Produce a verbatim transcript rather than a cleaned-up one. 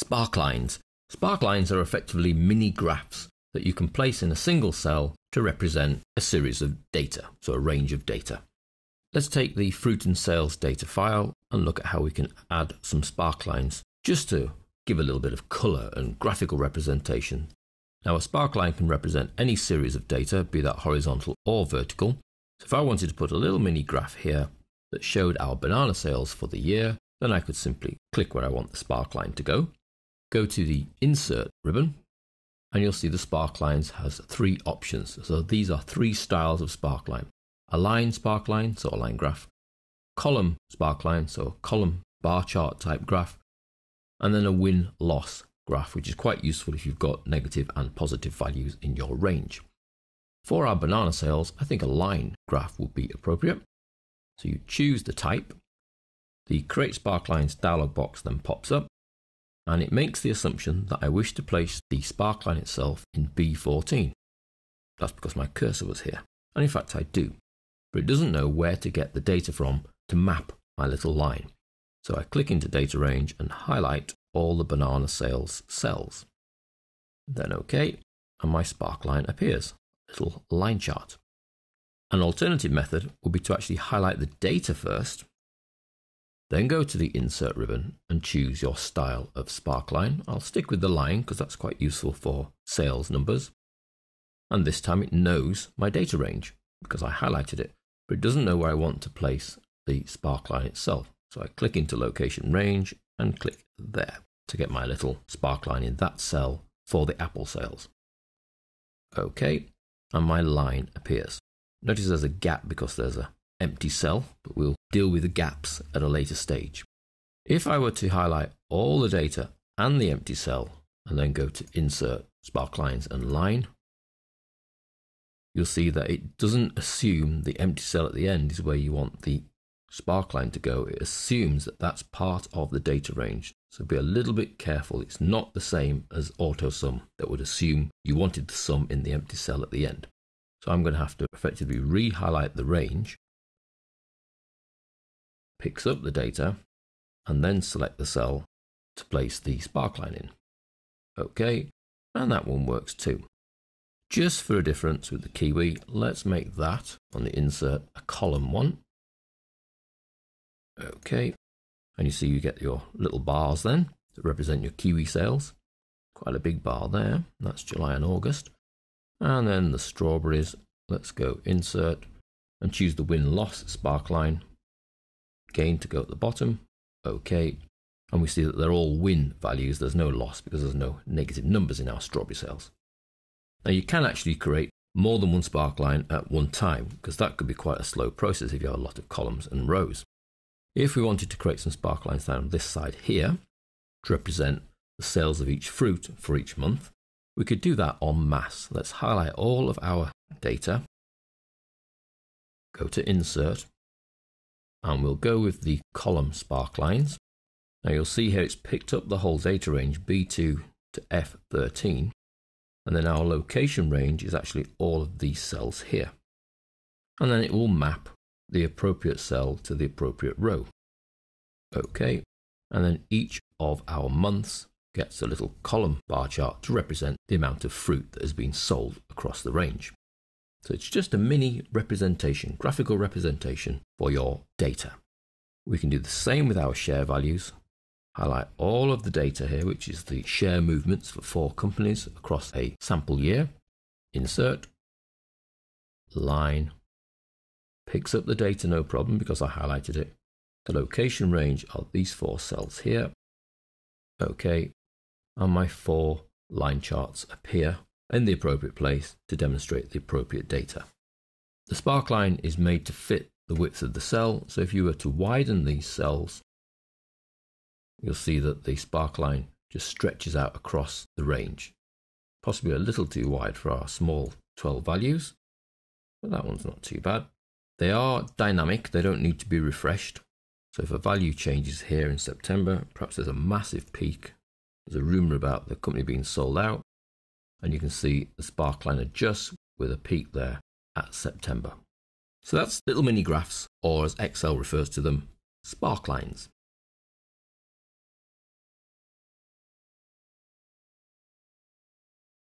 Sparklines. Sparklines are effectively mini graphs that you can place in a single cell to represent a series of data, so a range of data. Let's take the fruit and sales data file and look at how we can add some sparklines just to give a little bit of color and graphical representation. Now, a sparkline can represent any series of data, be that horizontal or vertical. So if I wanted to put a little mini graph here that showed our banana sales for the year, then I could simply click where I want the sparkline to go, go to the Insert ribbon, and you'll see the sparklines has three options. So these are three styles of sparkline. A line sparkline, so a line graph, column sparkline, so a column bar chart type graph, and then a win-loss graph, which is quite useful if you've got negative and positive values in your range. For our banana sales, I think a line graph would be appropriate. So you choose the type, the Create Sparklines dialog box then pops up, and it makes the assumption that I wish to place the sparkline itself in B fourteen. That's because my cursor was here, and in fact I do, but it doesn't know where to get the data from to map my little line. So I click into data range and highlight all the banana sales cells. Then OK, and my sparkline appears, a little line chart. An alternative method would be to actually highlight the data first, then go to the Insert ribbon and choose your style of sparkline. I'll stick with the line because that's quite useful for sales numbers. And this time it knows my data range because I highlighted it, but it doesn't know where I want to place the sparkline itself. So I click into location range and click there to get my little sparkline in that cell for the apple sales. Okay, and my line appears. Notice there's a gap because there's an empty cell, but we'll deal with the gaps at a later stage. If I were to highlight all the data and the empty cell and then go to Insert, Sparklines and Line, you'll see that it doesn't assume the empty cell at the end is where you want the sparkline to go. It assumes that that's part of the data range. So be a little bit careful. It's not the same as AutoSum that would assume you wanted the sum in the empty cell at the end. So I'm going to have to effectively re-highlight the range, picks up the data, and then select the cell to place the sparkline in. Okay, and that one works too. Just for a difference with the kiwi, let's make that on the Insert a column one. Okay, and you see you get your little bars then that represent your kiwi sales. Quite a big bar there. That's July and August. And then the strawberries, let's go Insert and choose the win-loss sparkline. Again to go at the bottom, okay, and we see that they're all win values, there's no loss because there's no negative numbers in our strawberry sales. Now you can actually create more than one sparkline at one time because that could be quite a slow process if you have a lot of columns and rows. If we wanted to create some sparklines down this side here to represent the sales of each fruit for each month, we could do that en masse. Let's highlight all of our data, go to Insert, and we'll go with the column sparklines. Now you'll see here it's picked up the whole data range B two to F thirteen, and then our location range is actually all of these cells here. And then it will map the appropriate cell to the appropriate row. Okay, and then each of our months gets a little column bar chart to represent the amount of fruit that has been sold across the range. So it's just a mini representation, graphical representation for your data. We can do the same with our share values. Highlight all of the data here, which is the share movements for four companies across a sample year. Insert, Line, picks up the data no problem because I highlighted it. The location range are these four cells here. Okay, and my four line charts appear in the appropriate place to demonstrate the appropriate data. The sparkline is made to fit the width of the cell, so if you were to widen these cells, you'll see that the sparkline just stretches out across the range. Possibly a little too wide for our small twelve values, but that one's not too bad. They are dynamic, they don't need to be refreshed. So if a value changes here in September, perhaps there's a massive peak. There's a rumor about the company being sold out, and you can see the sparkline adjusts with a peak there at September. So that's little mini graphs, or as Excel refers to them, sparklines.